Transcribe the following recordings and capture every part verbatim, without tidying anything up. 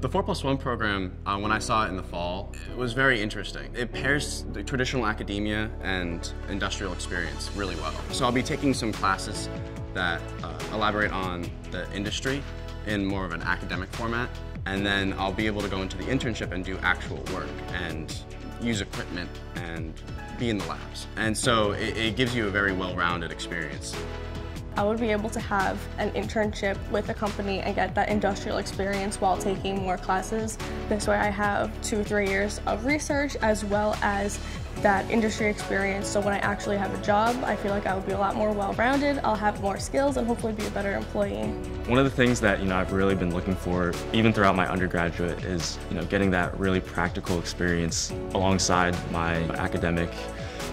The four plus one program, uh, when I saw it in the fall, it was very interesting. It pairs the traditional academia and industrial experience really well. So I'll be taking some classes that uh, elaborate on the industry in more of an academic format, and then I'll be able to go into the internship and do actual work and use equipment and be in the labs. And so it, it gives you a very well-rounded experience. I would be able to have an internship with a company and get that industrial experience while taking more classes. This way I have two, three years of research as well as that industry experience, so when I actually have a job, I feel like I would be a lot more well-rounded, I'll have more skills, and hopefully be a better employee. One of the things that, you know, I've really been looking for, even throughout my undergraduate, is, you know, getting that really practical experience alongside my academic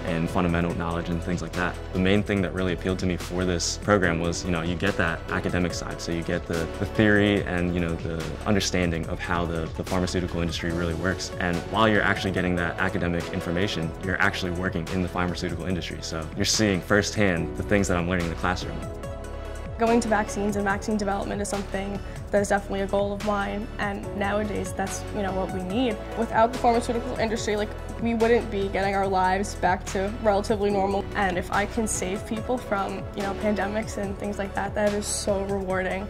and fundamental knowledge and things like that. The main thing that really appealed to me for this program was, you know, you get that academic side, so you get the, the theory and, you know, the understanding of how the, the pharmaceutical industry really works. And while you're actually getting that academic information, you're actually working in the pharmaceutical industry. So you're seeing firsthand the things that I'm learning in the classroom. Going to vaccines and vaccine development is something that is definitely a goal of mine, and nowadays that's, you know, what we need. Without the pharmaceutical industry, like, we wouldn't be getting our lives back to relatively normal. And if I can save people from, you know, pandemics and things like that, that is so rewarding.